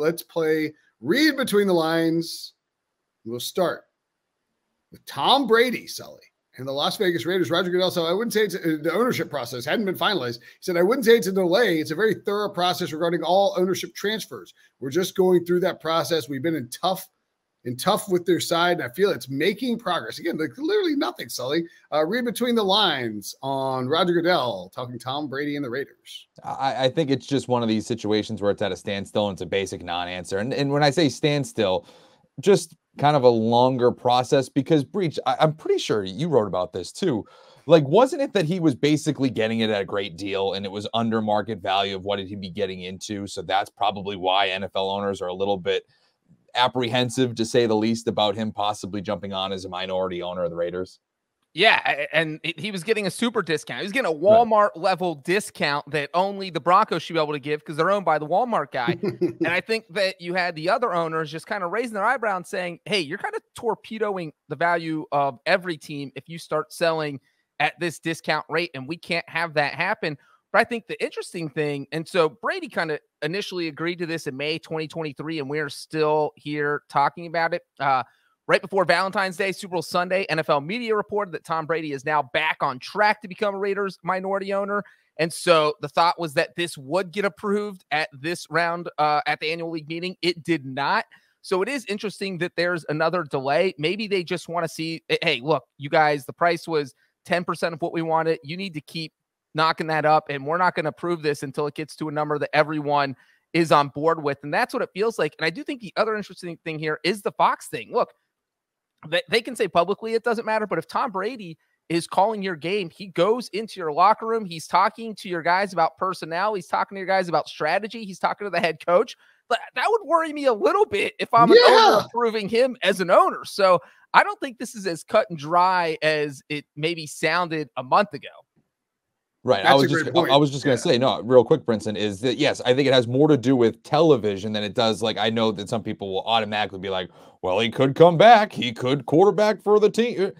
Let's play Read Between the Lines. We'll start with Tom Brady, Sully, and the Las Vegas Raiders. Roger Goodell said, I wouldn't say it's the ownership process hadn't been finalized. He said, I wouldn't say it's a delay. It's a very thorough process regarding all ownership transfers. We're just going through that process. We've been tough with their side, and I feel it's making progress. Again, like literally nothing, Sully. Read between the lines on Roger Goodell talking Tom Brady and the Raiders. I think it's just one of these situations where it's at a standstill and it's a basic non-answer. And when I say standstill, just kind of a longer process because, Breach, I'm pretty sure you wrote about this too. Like, wasn't it that he was basically getting it at a great deal and it was under market value of what he'd be getting into? So that's probably why NFL owners are a little bit apprehensive, to say the least, about him possibly jumping on as a minority owner of the Raiders. Yeah, and he was getting a super discount. He was getting a Walmart-level discount that only the Broncos should be able to give because they're owned by the Walmart guy. And I think that you had the other owners just kind of raising their eyebrow and saying, hey, you're kind of torpedoing the value of every team if you start selling at this discount rate, and we can't have that happen. But I think the interesting thing, and so Brady kind of initially agreed to this in May 2023, and we're still here talking about it. Right before Valentine's Day, Super Bowl Sunday, NFL media reported that Tom Brady is now back on track to become a Raiders minority owner. And so the thought was that this would get approved at this round at the annual league meeting. It did not. So it is interesting that there's another delay. Maybe they just want to see, hey, look, you guys, the price was 10% of what we wanted. You need to keep knocking that up, and we're not going to approve this until it gets to a number that everyone is on board with. And that's what it feels like. And I do think the other interesting thing here is the Fox thing. Look, they can say publicly it doesn't matter, but if Tom Brady is calling your game, he goes into your locker room, he's talking to your guys about personnel, he's talking to your guys about strategy, he's talking to the head coach. That would worry me a little bit if I'm an owner approving him as an owner. So I don't think this is as cut and dry as it maybe sounded a month ago. Right. I was just going to say, no, real quick, Brinson, is that, yes, I think it has more to do with television than it does. Like, I know that some people will automatically be like, well, he could come back. He could quarterback for the team.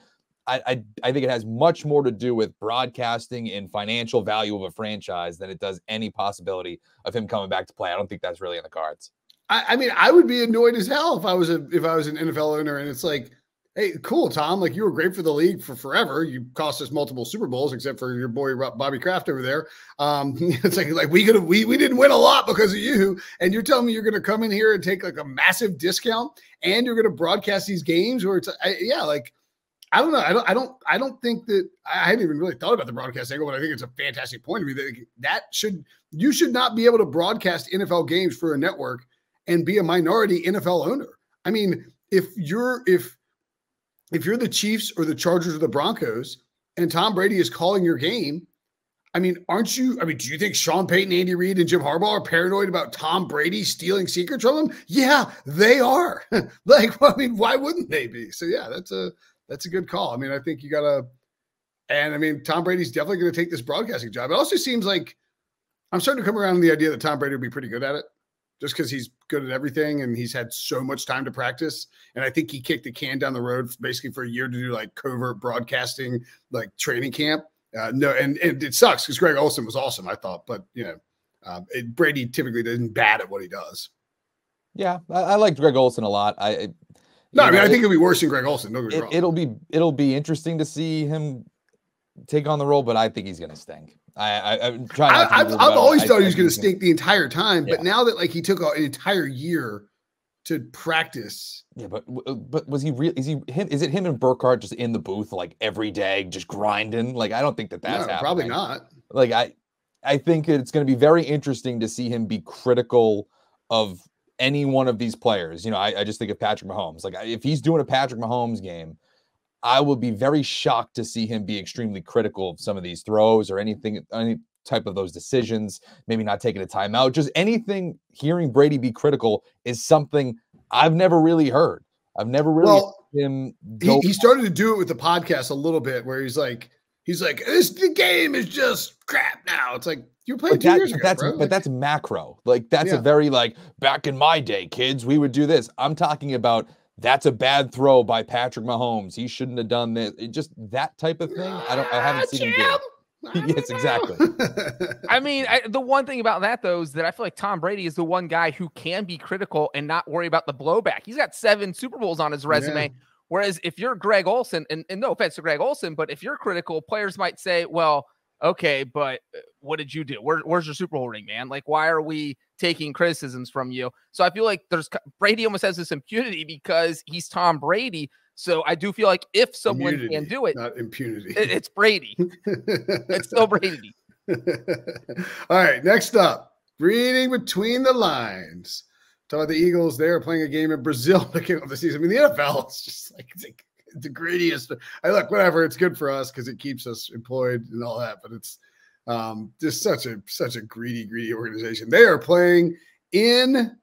I think it has much more to do with broadcasting and financial value of a franchise than it does any possibility of him coming back to play. I don't think that's really in the cards. I mean, I would be annoyed as hell if I was an NFL owner and it's like, hey, cool, Tom. Like, you were great for the league for forever. You cost us multiple Super Bowls, except for your boy Bobby Kraft over there. It's like we didn't win a lot because of you. And you're telling me you're gonna come in here and take like a massive discount, and you're gonna broadcast these games where it's like, I don't know. I don't think that I hadn't even really thought about the broadcast angle, but I think it's a fantastic point of view that you should not be able to broadcast NFL games for a network and be a minority NFL owner. I mean, if you're the Chiefs or the Chargers or the Broncos and Tom Brady is calling your game, I mean, do you think Sean Payton, Andy Reid, and Jim Harbaugh are paranoid about Tom Brady stealing secrets from them? Yeah, they are. Like, I mean, why wouldn't they be? So yeah, that's a good call. I mean, I think you gotta, and I mean, Tom Brady's definitely going to take this broadcasting job. It also seems like I'm starting to come around to the idea that Tom Brady would be pretty good at it, just because he's good at everything and he's had so much time to practice. And I think he kicked the can down the road basically for a year to do like covert broadcasting, like training camp. And it sucks because Greg Olsen was awesome, I thought. But, you know, Brady typically isn't bad at what he does. Yeah, I liked Greg Olsen a lot. I think it'll be worse than Greg Olsen. Don't get me wrong. It'll be interesting to see him take on the role, but I think he's going to stink. I've always thought he was going to stink the entire time, but now that like he took an entire year to practice. Yeah, but was he real? Is he him? Is it him and Burkhardt just in the booth like every day, just grinding? Like, I don't think that's happening. Probably not. Like, I think it's going to be very interesting to see him be critical of any one of these players. You know, I just think of Patrick Mahomes. Like, if he's doing a Patrick Mahomes game, I would be very shocked to see him be extremely critical of some of these throws or anything, any type of those decisions, maybe not taking a timeout, just anything. Hearing Brady be critical is something I've never really heard. I've never really heard him go. He started to do it with the podcast a little bit where he's like, the game is just crap now. It's like, you played 2 years ago, bro. But that's macro. Like, that's a very like, back in my day, kids, we would do this. I'm talking about, that's a bad throw by Patrick Mahomes. He shouldn't have done this. Just that type of thing. I haven't seen him do it. Yes, exactly. I mean, the one thing about that, though, is that I feel like Tom Brady is the one guy who can be critical and not worry about the blowback. He's got 7 Super Bowls on his resume. Yeah. Whereas if you're Greg Olsen, and no offense to Greg Olsen, but if you're critical, players might say, well, okay, but what did you do? Where's your Super Bowl ring, man? Like, why are we taking criticisms from you? So I feel like Brady almost has this impunity because he's Tom Brady. So I do feel like if someone can do it, not impunity, it's Brady. It's still Brady. All right, next up, reading between the lines. Talk about the Eagles. They are playing a game in Brazil to kick off the season. I mean, the NFL is just like the greediest. I look, whatever. It's good for us because it keeps us employed and all that. But it's just such a greedy organization. They are playing in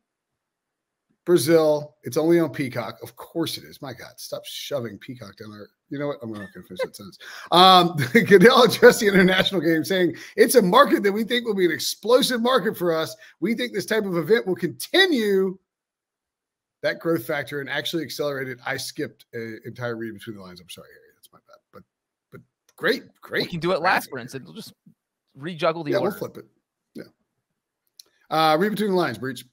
Brazil. It's only on Peacock. Of course it is. My God, stop shoving Peacock down there. You know what? I'm not going to finish that sentence. Goodell addressed the international game, saying it's a market that we think will be an explosive market for us. We think this type of event will continue that growth factor and actually accelerate it. I skipped an entire read between the lines. I'm sorry, Harry. That's my bad. But great. We can do it last, Brinson. We'll just rejuggle the order. We'll flip it. Yeah. Read between the lines, Breach.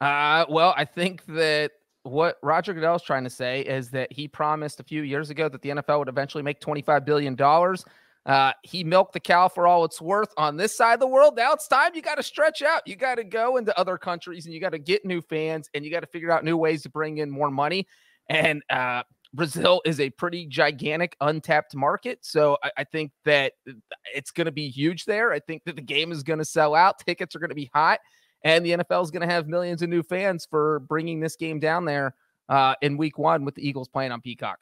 Well, I think that what Roger Goodell is trying to say is that he promised a few years ago that the NFL would eventually make $25 billion. He milked the cow for all it's worth on this side of the world. Now it's time. You got to stretch out. You got to go into other countries and you got to get new fans and you got to figure out new ways to bring in more money. And, Brazil is a pretty gigantic untapped market. So I think that it's going to be huge there. I think that the game is going to sell out. Tickets are going to be hot. And the NFL is going to have millions of new fans for bringing this game down there in week 1 with the Eagles playing on Peacock.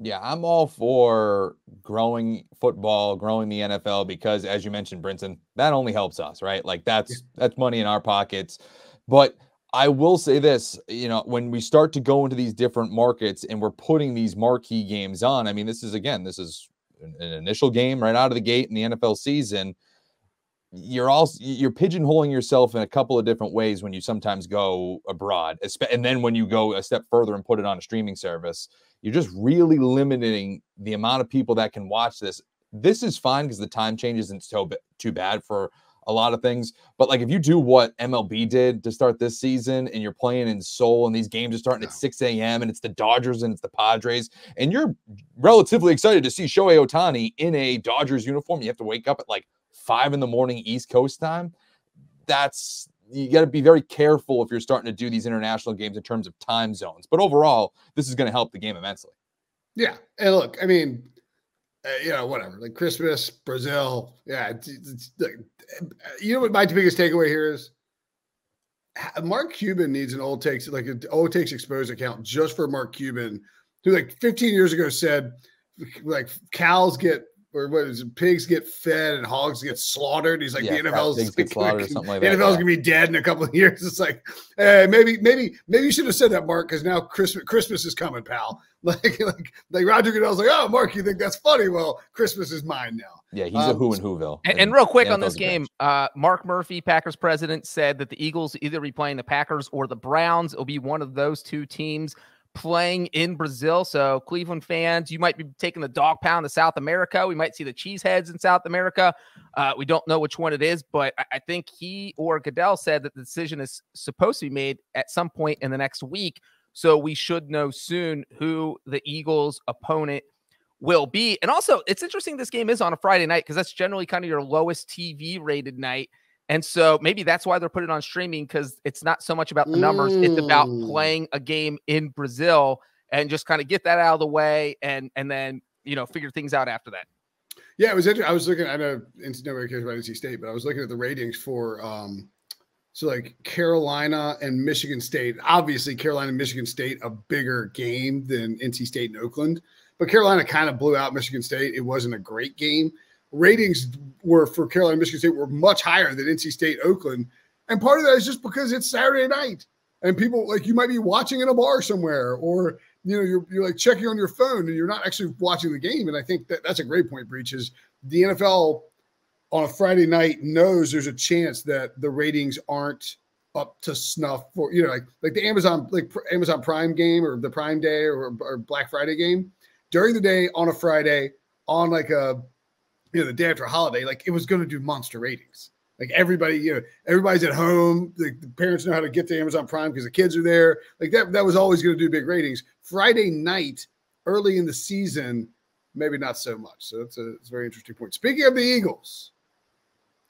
Yeah, I'm all for growing football, growing the NFL, because as you mentioned, Brinson, that only helps us, right? Like that's money in our pockets. But I will say this, you know, when we start to go into these different markets and we're putting these marquee games on, I mean, this is an initial game right out of the gate in the NFL season. You're pigeonholing yourself in a couple of different ways when you sometimes go abroad, and then when you go a step further and put it on a streaming service, you're just really limiting the amount of people that can watch this. This is fine because the time change isn't too bad for a lot of things, but like if you do what MLB did to start this season and you're playing in Seoul and these games are starting at 6 a.m. and it's the Dodgers and it's the Padres and you're relatively excited to see Shohei Ohtani in a Dodgers uniform, you have to wake up at like 5 in the morning East Coast time. You got to be very careful if you're starting to do these international games in terms of time zones. But overall, this is going to help the game immensely. Yeah, and look, I mean, you know, whatever, like Christmas, Brazil, yeah. You know what my biggest takeaway here is? Mark Cuban needs an old takes, like an old takes exposed account just for Mark Cuban, who like 15 years ago said, like cows get. Or what is it? Pigs get fed and hogs get slaughtered. He's like, the NFL's gonna be dead in a couple of years. It's like, hey, maybe you should have said that, Mark, because now Christmas is coming, pal. Like Roger Goodell's like, oh, Mark, you think that's funny? Well, Christmas is mine now. Yeah, he's a who in Whoville. And real quick on this game, Mark Murphy, Packers president, said that the Eagles either be playing the Packers or the Browns. It'll be one of those two teams playing in Brazil. So Cleveland fans, you might be taking the dog pound to South America. We might see the cheeseheads in South America. We don't know which one it is, but I think he or Goodell said that the decision is supposed to be made at some point in the next week. So we should know soon who the Eagles opponent will be. And also it's interesting. This game is on a Friday night because that's generally kind of your lowest TV rated night. And so maybe that's why they're putting it on streaming, because it's not so much about the numbers. It's about playing a game in Brazil and just kind of get that out of the way and then, you know, figure things out after that. Yeah, it was interesting. I was looking, I know nobody cares about NC State, but I was looking at the ratings for so like Carolina and Michigan State. Obviously, Carolina and Michigan State, a bigger game than NC State and Oakland. But Carolina kind of blew out Michigan State. It wasn't a great game. Ratings were for Carolina and Michigan State were much higher than NC State, Oakland. And part of that is just because it's Saturday night and people like you might be watching in a bar somewhere or, you know, you're like checking on your phone and you're not actually watching the game. And I think that's a great point, Breach, is the NFL on a Friday night knows there's a chance that the ratings aren't up to snuff for, you know, like the Amazon Prime game or the Prime Day or Black Friday game during the day on a Friday on like a you know, the day after a holiday, like it was going to do monster ratings. Like everybody, you know, everybody's at home. The parents know how to get to Amazon Prime because the kids are there. Like that was always going to do big ratings. Friday night, early in the season, maybe not so much. So that's a very interesting point. Speaking of the Eagles,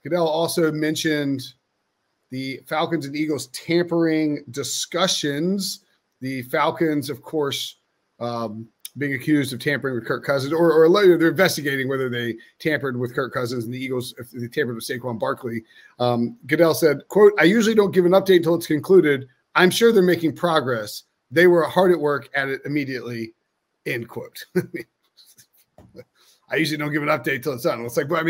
Goodell also mentioned the Falcons and Eagles tampering discussions. The Falcons, of course, being accused of tampering with Kirk Cousins, or later they're investigating whether they tampered with Kirk Cousins, and the Eagles, if they tampered with Saquon Barkley. Goodell said, quote, "I usually don't give an update until it's concluded. I'm sure they're making progress. They were hard at work at it immediately," end quote. I usually don't give an update till it's done. It's like, well, I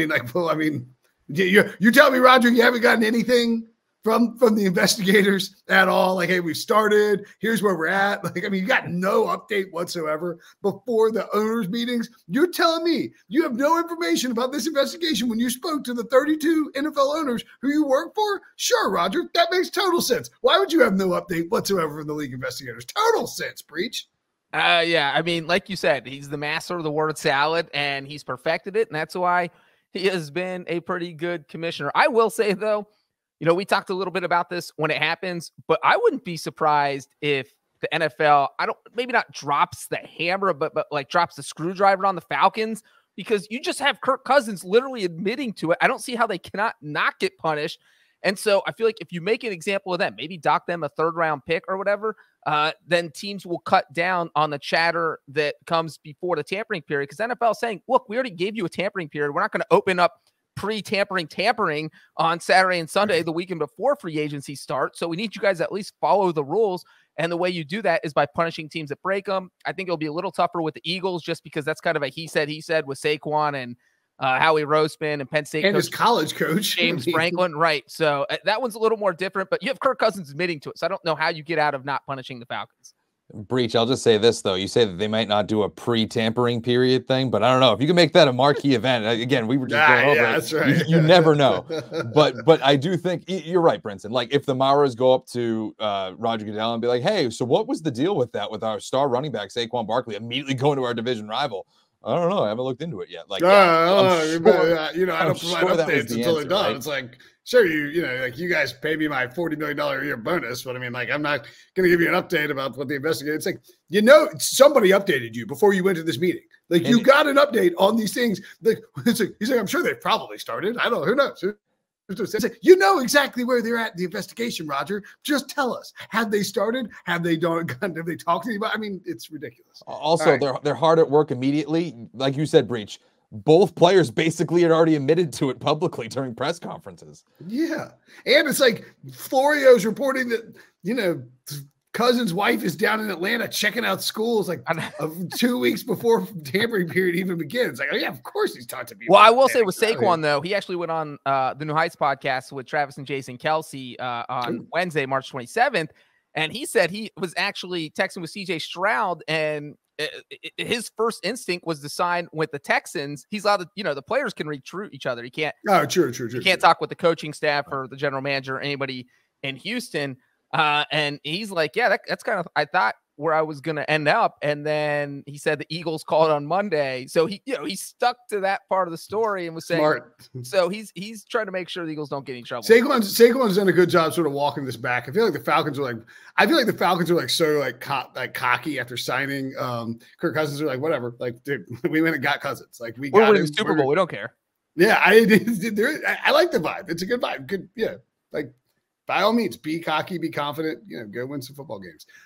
mean, you tell me, Roger, you haven't gotten anything from the investigators at all? Like, hey, we've started, here's where we're at. Like, I mean, you got no update whatsoever before the owners' meetings. You're telling me you have no information about this investigation when you spoke to the 32 NFL owners who you work for? Sure, Roger, that makes total sense. Why would you have no update whatsoever from the league investigators? Total sense, Breach. Yeah, I mean, like you said, he's the master of the word salad, and he's perfected it, and that's why he has been a pretty good commissioner. I will say, though, you know, we talked a little bit about this when it happens, but I wouldn't be surprised if the NFL, maybe not drops the hammer, but like drops the screwdriver on the Falcons, because you just have Kirk Cousins literally admitting to it. I don't see how they cannot not get punished. And so I feel like if you make an example of them, maybe dock them a third-round pick or whatever, then teams will cut down on the chatter that comes before the tampering period, because NFL is saying, look, we already gave you a tampering period. We're not going to open up pre-tampering on Saturday and Sunday, the weekend before free agency starts. So we need you guys to at least follow the rules. And the way you do that is by punishing teams that break them. I think it'll be a little tougher with the Eagles, just because that's kind of a he said with Saquon and Howie Roseman and Penn State and coach, his college coach, James Franklin. Right. So that one's a little more different, but you have Kirk Cousins admitting to it. So I don't know how you get out of not punishing the Falcons. Breach, I'll just say this, though. You say that they might not do a pre-tampering period thing, but I don't know. If you can make that a marquee event, again, we were just going over it. That's right. You never know. But I do think you're right, Brinson. Like, if the Maras go up to Roger Goodell and be like, hey, so what was the deal with that, with our star running back, Saquon Barkley, immediately going to our division rival? I don't know. I haven't looked into it yet. Like, sure, you know, I don't provide updates until it's done. Right? It's like, sure, you know, like, you guys pay me my $40 million a year bonus, but I mean, like, I'm not going to give you an update about what the investigators think. Like, you know, somebody updated you before you went to this meeting. Like, and you got an update on these things. Like, he's like, I'm sure they've probably started. I don't know. Who knows? You know exactly where they're at in the investigation, Roger. Just tell us. Have they started? Have they done? Have they talked to anybody? I mean, it's ridiculous. Also, right, they're hard at work immediately. Like you said, Breach, both players basically had already admitted to it publicly during press conferences. Yeah. And it's like Florio's reporting that, you know, Cousins' wife is down in Atlanta checking out schools like 2 weeks before tampering period even begins. Like, oh yeah, of course he's talked to me. Well, I will say with Saquon, though, he actually went on the New Heights podcast with Travis and Jason Kelsey on Wednesday, March 27th. And he said he was actually texting with CJ Stroud, and his first instinct was to sign with the Texans. He's allowed to, you know, the players can recruit each other. He can't, true. He can't talk with the coaching staff or the general manager or anybody in Houston. And he's like, yeah, that's kind of, I thought, where I was going to end up. And then he said the Eagles called on Monday. So he, you know, he stuck to that part of the story and was saying, smart. So he's trying to make sure the Eagles don't get in trouble. Saquon's done a good job sort of walking this back. I feel like the Falcons are like, so like cocky after signing Kirk Cousins. Are like, whatever, like, dude, we went and got Cousins. Like, we got the Super Bowl. We don't care. Yeah. I like the vibe. It's a good vibe. Good. Yeah. Like, by all means, be cocky, be confident, you know, go win some football games.